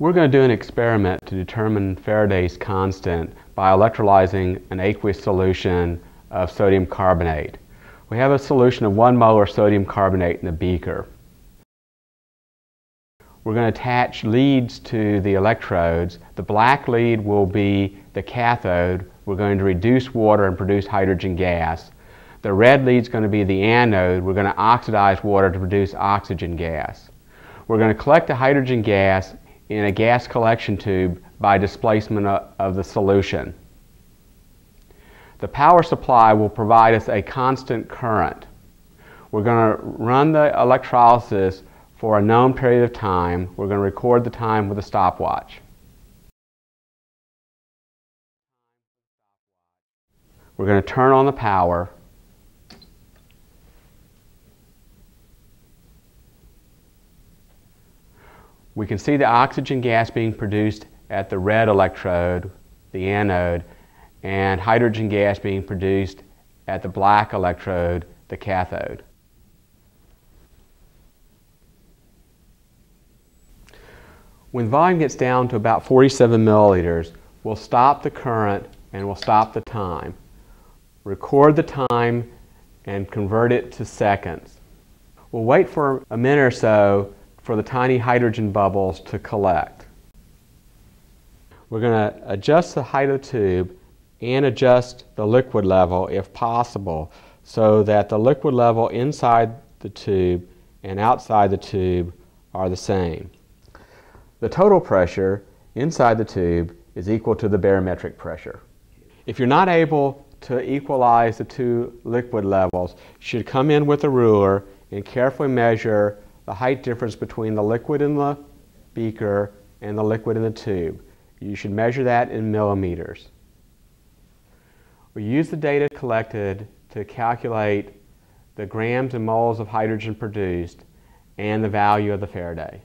We're going to do an experiment to determine Faraday's constant by electrolyzing an aqueous solution of sodium carbonate. We have a solution of 1 molar sodium carbonate in the beaker. We're going to attach leads to the electrodes. The black lead will be the cathode. We're going to reduce water and produce hydrogen gas. The red lead is going to be the anode. We're going to oxidize water to produce oxygen gas. We're going to collect the hydrogen gas in a gas collection tube by displacement of the solution. The power supply will provide us a constant current. We're going to run the electrolysis for a known period of time. We're going to record the time with a stopwatch. We're going to turn on the power. We can see the oxygen gas being produced at the red electrode, the anode, and hydrogen gas being produced at the black electrode, the cathode. When volume gets down to about 47 milliliters, we'll stop the current and we'll stop the time. Record the time and convert it to seconds. We'll wait for a minute or so for the tiny hydrogen bubbles to collect. We're going to adjust the height of the tube and adjust the liquid level if possible so that the liquid level inside the tube and outside the tube are the same. The total pressure inside the tube is equal to the barometric pressure. If you're not able to equalize the two liquid levels, you should come in with a ruler and carefully measure the height difference between the liquid in the beaker and the liquid in the tube. You should measure that in millimeters. We use the data collected to calculate the grams and moles of hydrogen produced and the value of the Faraday.